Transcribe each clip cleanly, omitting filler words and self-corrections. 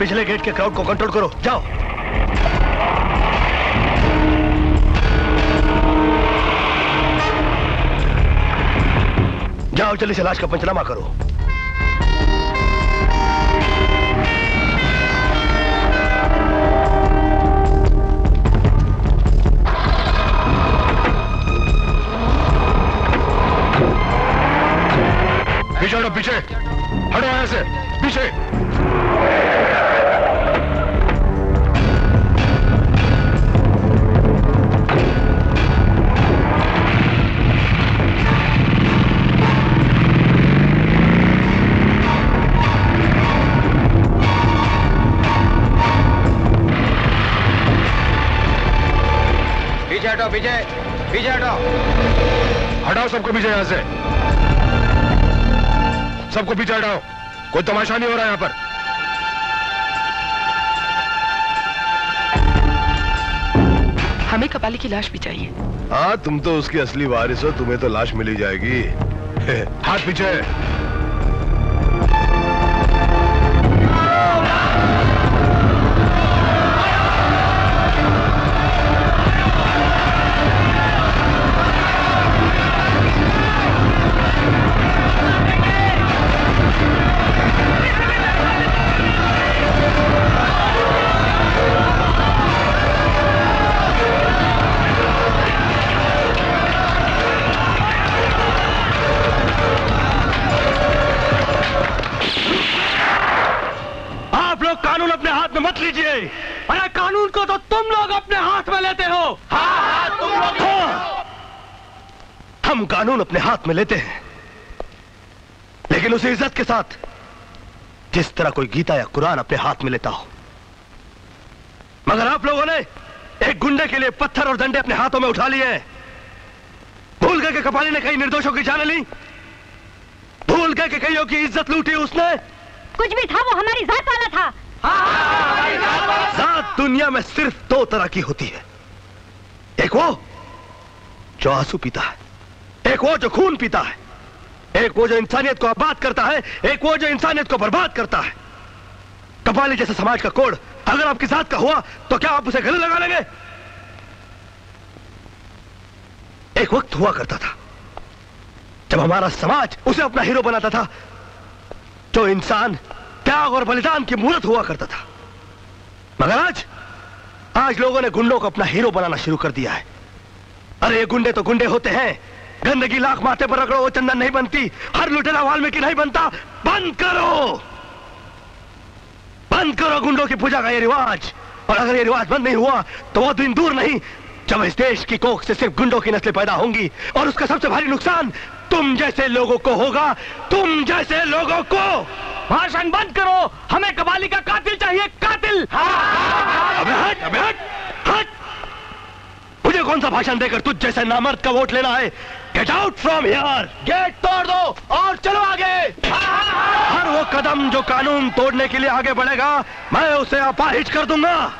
पिछले गेट के क्राउड को कंट्रोल करो, जाओ। जाओ जल्दी से लाश का पंचनामा करो। पीछे पीछे हटो, यहां से पीछे। पीछे हटो, पीछे पीछे हटो, हटाओ सबको पीछे, यहां से सबको पीछे हटाओ। कोई तमाशा नहीं हो रहा यहां पर। हमें कपाली की लाश भी चाहिए। हाँ, तुम तो उसकी असली वारिस हो, तुम्हें तो लाश मिली जाएगी। हाथ पीछे। कानून अपने हाथ में लेते हैं, लेकिन उसी इज्जत के साथ जिस तरह कोई गीता या कुरान अपने हाथ में लेता हो। मगर आप लोगों ने एक गुंडे के लिए पत्थर और डंडे अपने हाथों में उठा लिए हैं। भूल गए कि कपाली ने कई निर्दोषों की जान ली, भूल गए कि कईयों की इज्जत लूटी उसने। कुछ भी था वो हमारी जात वाला था। जात दुनिया में सिर्फ दो तरह की होती है, एक वो जो आंसू पीता है, एक वो जो खून पीता है, एक वो जो इंसानियत को आबाद करता है, एक वो जो इंसानियत को बर्बाद करता है। कपाली जैसे समाज का कोड अगर आपके साथ का हुआ तो क्या आप उसे गले लगा लेंगे? एक वक्त हुआ करता था जब हमारा समाज उसे अपना हीरो बनाता था, जो इंसान त्याग और बलिदान की मूर्त हुआ करता था। मगर आज लोगों ने गुंडों को अपना हीरो बनाना शुरू कर दिया है। अरे ये गुंडे तो गुंडे होते हैं, गंदगी लाख माथे पर रगड़ो वो चंदन नहीं बनती, हर लुटेरा वाल्मीकि नहीं बनता। बंद करो, बंद करो गुंडों की पूजा का ये रिवाज। और अगर ये रिवाज बंद नहीं हुआ तो वो दिन दूर नहीं जब इस देश की कोख से सिर्फ गुंडों की नस्लें पैदा होंगी, और उसका सबसे भारी नुकसान तुम जैसे लोगों को होगा, तुम जैसे लोगों को। भाषण बंद करो, हमें कबाली का कातिल चाहिए, कातिल। अबे हट, हट। मुझे कौन सा भाषण देकर तुझ जैसे नामर्द का वोट लेना है? Get out from here. Gate तोड़ दो और चलो आगे। हर वो कदम जो कानून तोड़ने के लिए आगे बढ़ेगा मैं उसे अपाहिज कर दूंगा।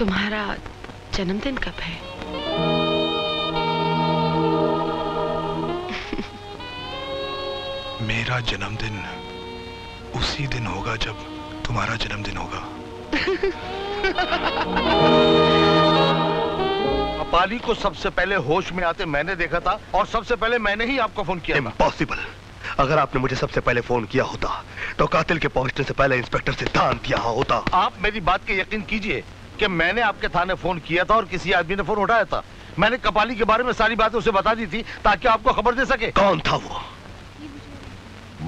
तुम्हारा जन्मदिन कब है? मेरा जन्मदिन उसी दिन होगा जब तुम्हारा जन्मदिन होगा। कपाली को सबसे पहले होश में आते मैंने देखा था, और सबसे पहले मैंने ही आपको फोन किया। इम्पॉसिबल। अगर आपने मुझे सबसे पहले फोन किया होता तो कातिल के पहुंचने से पहले इंस्पेक्टर सिद्धांत यहाँ होता। आप मेरी बात के यकीन कीजिए कि मैंने आपके थाने फोन किया था और किसी आदमी ने फोन उठाया था। मैंने कपाली के बारे में सारी बातें उसे बता दी थी ताकि आपको खबर दे सके। कौन था वो?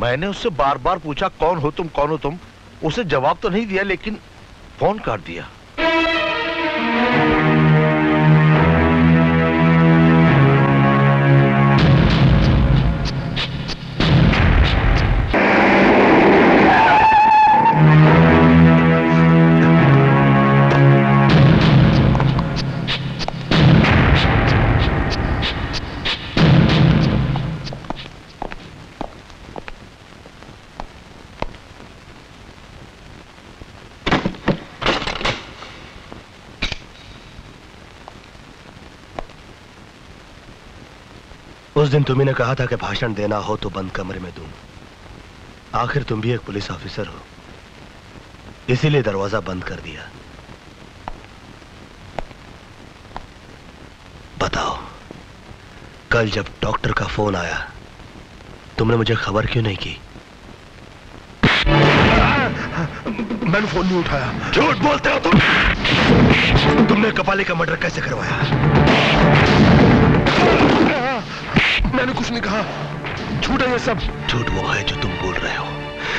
मैंने उससे बार बार पूछा कौन हो तुम, कौन हो तुम, उसे जवाब तो नहीं दिया लेकिन फोन काट दिया। उस दिन तुम ही ने कहा था कि भाषण देना हो तो बंद कमरे में दूं। आखिर तुम भी एक पुलिस ऑफिसर हो, इसीलिए दरवाजा बंद कर दिया। बताओ, कल जब डॉक्टर का फोन आया तुमने मुझे खबर क्यों नहीं की? मैंने फोन नहीं उठाया। झूठ बोलते हो तुम। तुमने कपाले का मर्डर कैसे करवाया? मैंने कुछ नहीं कहा। झूठ है ये सब। झूठ वो है जो तुम बोल रहे हो।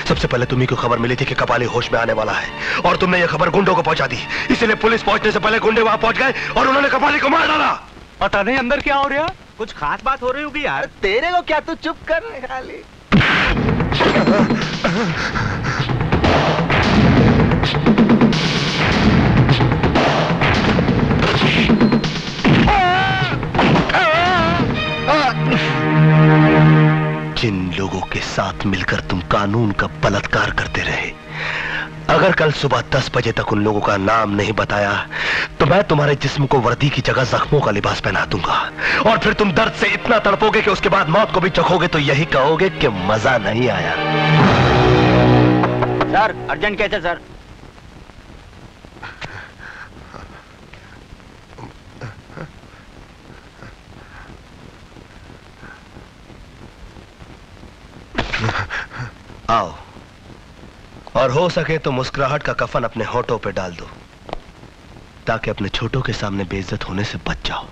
सबसे पहले तुम्ही को खबर मिली थी कि कपाली होश में आने वाला है और तुमने ये खबर गुंडों को पहुंचा दी। इसलिए पुलिस पहुंचने से पहले गुंडे वहां पहुंच गए और उन्होंने कपाली को मार डाला। पता नहीं अंदर क्या हो रहा, कुछ खास बात हो रही होगी यार। तेरे को क्या, तू चुप कर खाली। जिन लोगों के साथ मिलकर तुम कानून का बलात्कार करते रहे, अगर कल सुबह 10 बजे तक उन लोगों का नाम नहीं बताया तो मैं तुम्हारे जिस्म को वर्दी की जगह जख्मों का लिबास पहना दूंगा। और फिर तुम दर्द से इतना तड़पोगे कि उसके बाद मौत को भी चखोगे तो यही कहोगे कि मजा नहीं आया। सर, अर्जेंट केस है सर। आओ, और हो सके तो मुस्कुराहट का कफन अपने होठों पे डाल दो ताकि अपने छोटों के सामने बेइज्जत होने से बच जाओ।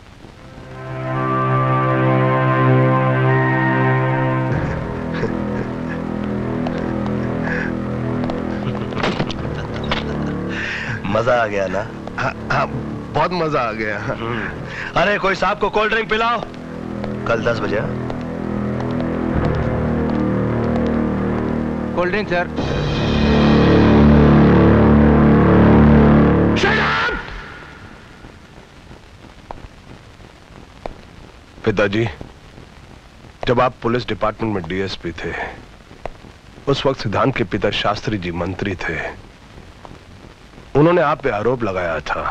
मजा आ गया ना? हाँ, बहुत मजा आ गया। अरे कोई साहब को कोल्ड ड्रिंक पिलाओ। कल 10 बजे कोल्ड ड्रिंक सर। पिताजी, जब आप पुलिस डिपार्टमेंट में डीएसपी थे उस वक्त सिद्धांत के पिता शास्त्री जी मंत्री थे। उन्होंने आप पे आरोप लगाया था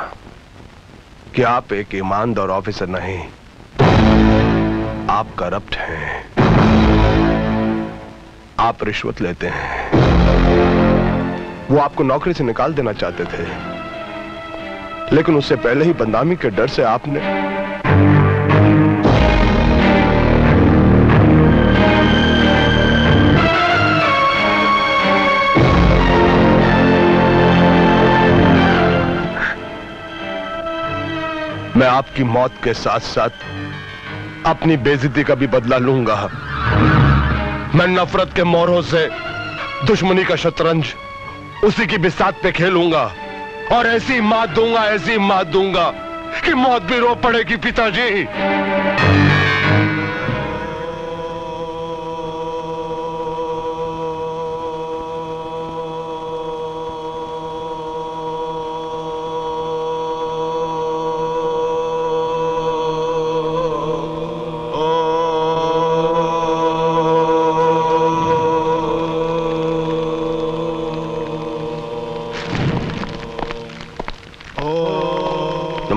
कि आप एक ईमानदार ऑफिसर नहीं, आप करप्ट हैं, आप रिश्वत लेते हैं। वो आपको नौकरी से निकाल देना चाहते थे, लेकिन उससे पहले ही बदनामी के डर से आपने मैं आपकी मौत के साथ साथ अपनी बेइज्जती का भी बदला लूंगा। मैं नफरत के मोरों से दुश्मनी का शतरंज उसी की बिसात पे खेलूंगा और ऐसी मात दूंगा कि मौत भी रो पड़ेगी। पिताजी,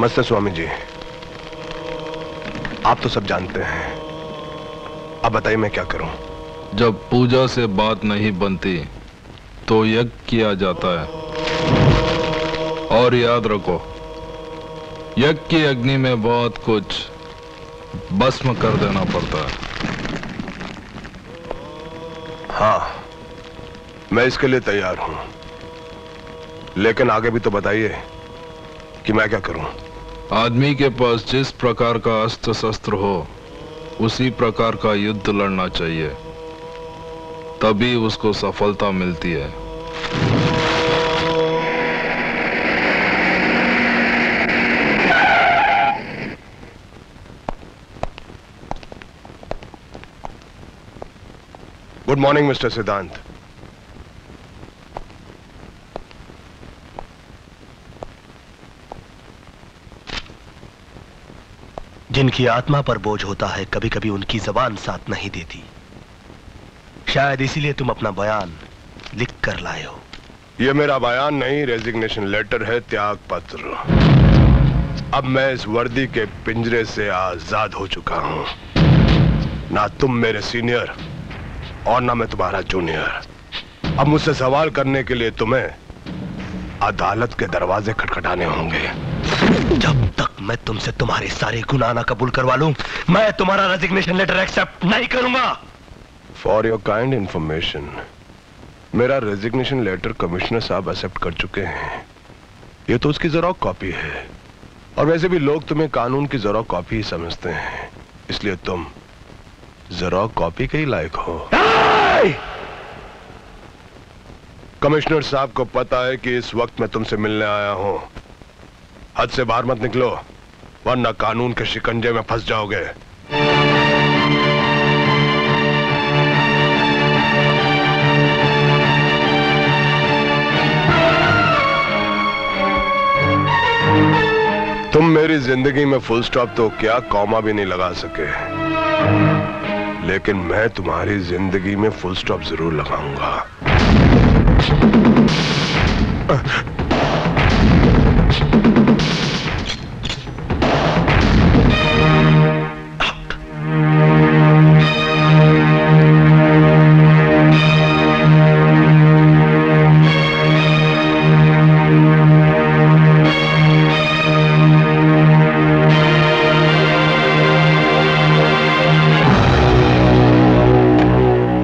नमस्ते स्वामी जी। आप तो सब जानते हैं, अब बताइए मैं क्या करूं? जब पूजा से बात नहीं बनती तो यज्ञ किया जाता है। और याद रखो, यज्ञ की अग्नि में बहुत कुछ भस्म कर देना पड़ता है। हाँ, मैं इसके लिए तैयार हूं, लेकिन आगे भी तो बताइए कि मैं क्या करूं? आदमी के पास जिस प्रकार का अस्त्र शस्त्र हो उसी प्रकार का युद्ध लड़ना चाहिए, तभी उसको सफलता मिलती है। गुड मॉर्निंग मिस्टर सिद्धांत। जिनकी आत्मा पर बोझ होता है कभी कभी उनकी जबान साथ नहीं देती। शायद इसीलिए तुम अपना बयान लिख कर लाए हो। यह मेरा बयान नहीं, रेजिग्नेशन लेटर है, त्याग पत्र। अब मैं इस वर्दी के पिंजरे से आजाद हो चुका हूं। ना तुम मेरे सीनियर और ना मैं तुम्हारा जूनियर। अब मुझसे सवाल करने के लिए तुम्हें अदालत के दरवाजे खटखटाने होंगे। जब तक मैं तुमसे तुम्हारे सारे गुनाह ना कबूल करवा लूं, मैं तुम्हारा रेजिग्नेशन लेटर एक्सेप्ट नहीं करूंगा। फॉर योर काइंड इंफॉर्मेशन, मेरा रेजिग्नेशन लेटर कमिश्नर साहब एक्सेप्ट कर चुके हैं। ये तो उसकी जेरॉक्स कॉपी है, और वैसे भी लोग तुम्हें कानून की जेरॉक्स कॉपी ही समझते हैं, इसलिए तुम जेरॉक्स कॉपी के ही लायक हो। कमिश्नर साहब को पता है कि इस वक्त मैं तुमसे मिलने आया हूं। हद से बाहर मत निकलो, वरना कानून के शिकंजे में फंस जाओगे। तुम मेरी जिंदगी में फुल स्टॉप तो क्या, कॉमा भी नहीं लगा सके, लेकिन मैं तुम्हारी जिंदगी में फुल स्टॉप जरूर लगाऊंगा।